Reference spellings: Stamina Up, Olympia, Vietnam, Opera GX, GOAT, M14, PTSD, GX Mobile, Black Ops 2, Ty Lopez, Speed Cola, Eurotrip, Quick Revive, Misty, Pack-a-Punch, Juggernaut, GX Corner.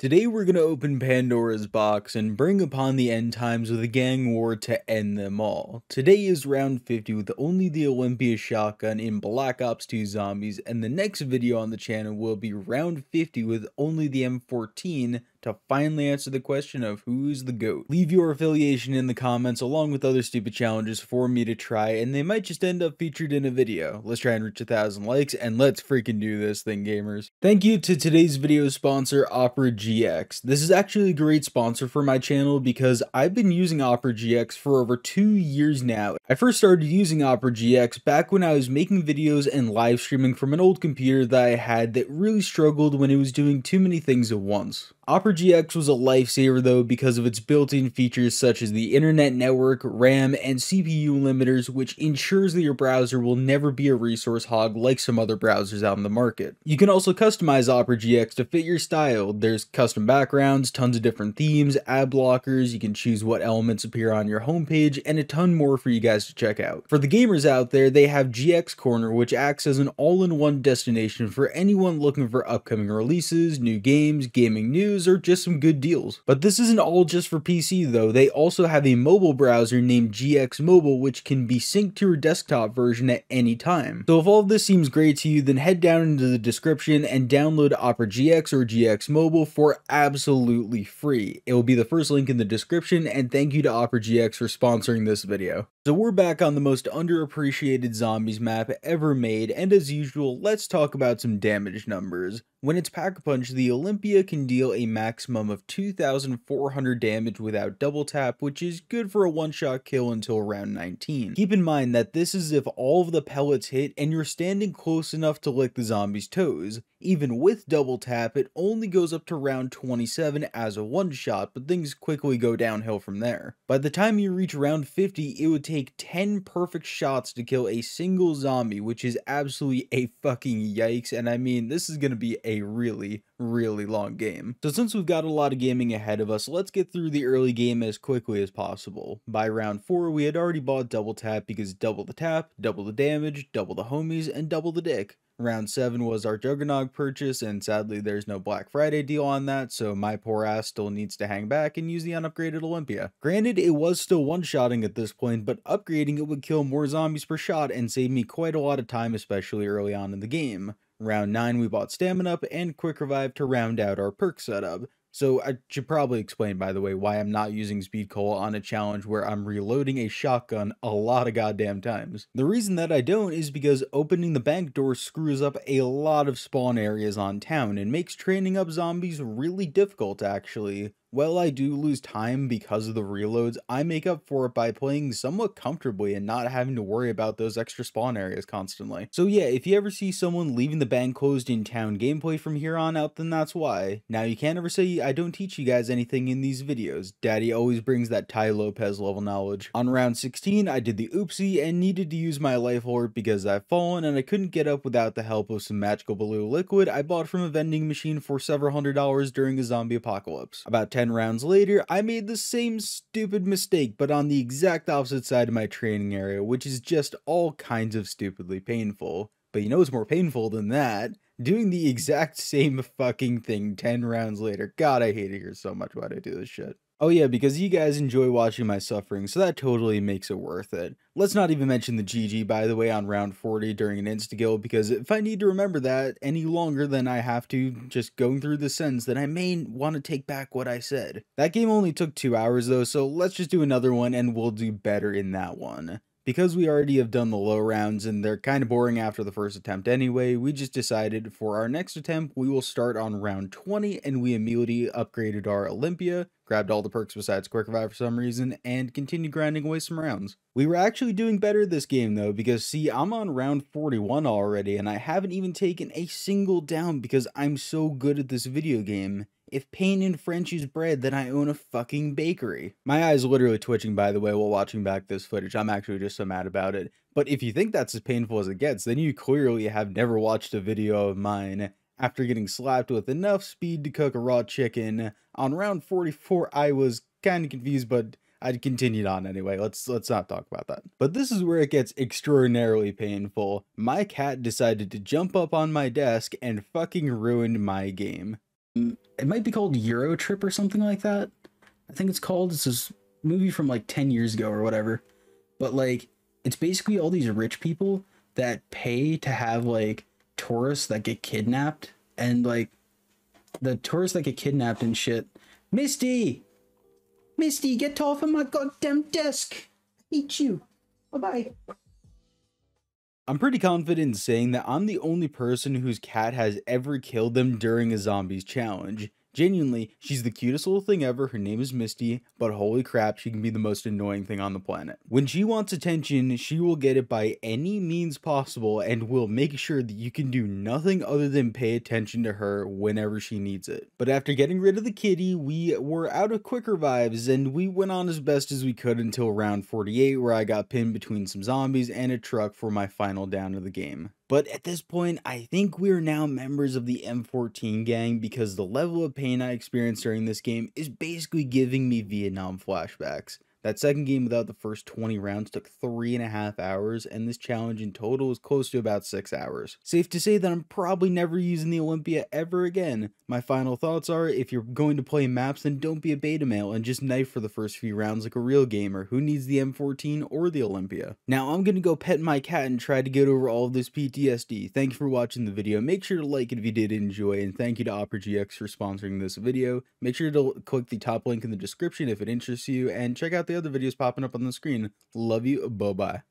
Today we're going to open Pandora's box and bring upon the end times with a gang war to end them all. Today is round 50 with only the Olympia shotgun in Black Ops 2 zombies, and the next video on the channel will be round 50 with only the M14 to finally answer the question of who's the GOAT. Leave your affiliation in the comments along with other stupid challenges for me to try, and they might just end up featured in a video. Let's try and reach 1,000 likes, and let's freaking do this thing, gamers. Thank you to today's video sponsor, Opera GX. This is actually a great sponsor for my channel because I've been using Opera GX for over 2 years now. I first started using Opera GX back when I was making videos and live streaming from an old computer that I had that really struggled when it was doing too many things at once. Opera GX was a lifesaver though because of its built-in features such as the internet network, RAM, and CPU limiters, which ensures that your browser will never be a resource hog like some other browsers out in the market. You can also customize Opera GX to fit your style. There's custom backgrounds, tons of different themes, ad blockers, you can choose what elements appear on your homepage, and a ton more for you guys to check out. For the gamers out there, they have GX Corner, which acts as an all-in-one destination for anyone looking for upcoming releases, new games, gaming news, or just some good deals. But this isn't all just for PC though. They also have a mobile browser named GX Mobile, which can be synced to your desktop version at any time. So if all of this seems great to you, then head down into the description and download Opera GX or GX Mobile for absolutely free. It will be the first link in the description, and thank you to Opera GX for sponsoring this video. So we're back on the most underappreciated zombies map ever made, and as usual, let's talk about some damage numbers. When it's Pack-a-Punch, the Olympia can deal a maximum of 2,400 damage without double tap, which is good for a one-shot kill until round 19. Keep in mind that this is if all of the pellets hit and you're standing close enough to lick the zombie's toes. Even with double tap, it only goes up to round 27 as a one-shot, but things quickly go downhill from there. By the time you reach round 50, it would take 10 perfect shots to kill a single zombie, which is absolutely a fucking yikes, and I mean, this is gonna be a really long game. So since we've got a lot of gaming ahead of us, let's get through the early game as quickly as possible. By round 4, we had already bought double tap because double the tap, double the damage, double the homies, and double the dick. Round 7 was our Juggernaut purchase, and sadly there's no Black Friday deal on that, so my poor ass still needs to hang back and use the unupgraded Olympia. Granted, it was still one-shotting at this point, but upgrading it would kill more zombies per shot and save me quite a lot of time, especially early on in the game. Round 9 we bought Stamina Up and Quick Revive to round out our perk setup. So I should probably explain, by the way, why I'm not using Speed Cola on a challenge where I'm reloading a shotgun a lot of goddamn times. The reason that I don't is because opening the bank door screws up a lot of spawn areas on town and makes training up zombies really difficult, actually. While I do lose time because of the reloads, I make up for it by playing somewhat comfortably and not having to worry about those extra spawn areas constantly. So yeah, if you ever see someone leaving the bank closed in town gameplay from here on out, then that's why. Now you can't ever say I don't teach you guys anything in these videos. Daddy always brings that Ty Lopez level knowledge. On round 16, I did the oopsie and needed to use my life orb because I've fallen and I couldn't get up without the help of some magical blue liquid I bought from a vending machine for several $100s during a zombie apocalypse. About 10 rounds later, I made the same stupid mistake, but on the exact opposite side of my training area, which is just all kinds of stupidly painful. But you know what's more painful than that? Doing the exact same fucking thing 10 rounds later. God, I hate it here so much. Why do I do this shit? Oh yeah, because you guys enjoy watching my suffering, so that totally makes it worth it. Let's not even mention the GG, by the way, on round 40 during an insta-kill, because if I need to remember that any longer than I have to just going through the sentence, then I may want to take back what I said. That game only took 2 hours though, so let's just do another one and we'll do better in that one. Because we already have done the low rounds and they're kind of boring after the first attempt anyway, we just decided for our next attempt we will start on round 20, and we immediately upgraded our Olympia, grabbed all the perks besides Quick Revive for some reason, and continued grinding away some rounds. We were actually doing better this game though, because see, I'm on round 41 already and I haven't even taken a single down because I'm so good at this video game. If pain in French is bread, then I own a fucking bakery. My eye's literally twitching, by the way, while watching back this footage. I'm actually just so mad about it. But if you think that's as painful as it gets, then you clearly have never watched a video of mine. After getting slapped with enough speed to cook a raw chicken, on round 44, I was kind of confused, but I'd continued on anyway. Let's not talk about that. But this is where it gets extraordinarily painful. My cat decided to jump up on my desk and fucking ruined my game. It might be called Eurotrip or something like that. I think it's called. It's this movie from like 10 years ago or whatever. But like, it's basically all these rich people that pay to have like tourists that get kidnapped, and like the tourists that get kidnapped and shit. Misty! Misty, get off of my goddamn desk! I hate you. Bye-bye. I'm pretty confident in saying that I'm the only person whose cat has ever killed them during a zombies challenge. Genuinely, she's the cutest little thing ever. Her name is Misty, but holy crap, she can be the most annoying thing on the planet. When she wants attention, she will get it by any means possible and will make sure that you can do nothing other than pay attention to her whenever she needs it. But after getting rid of the kitty, we were out of quick revives and we went on as best as we could until round 48, where I got pinned between some zombies and a truck for my final down of the game. But at this point, I think we are now members of the M14 gang, because the level of pain I experienced during this game is basically giving me Vietnam flashbacks. That second game without the first 20 rounds took 3.5 hours, and this challenge in total was close to about 6 hours. Safe to say that I'm probably never using the Olympia ever again. My final thoughts are, if you're going to play maps, then don't be a beta male and just knife for the first few rounds like a real gamer. Who needs the M14 or the Olympia? Now I'm gonna go pet my cat and try to get over all of this PTSD. Thank you for watching the video. Make sure to like it if you did enjoy, and thank you to Opera GX for sponsoring this video. Make sure to click the top link in the description if it interests you, and check out the other videos popping up on the screen. Love you, bye-bye.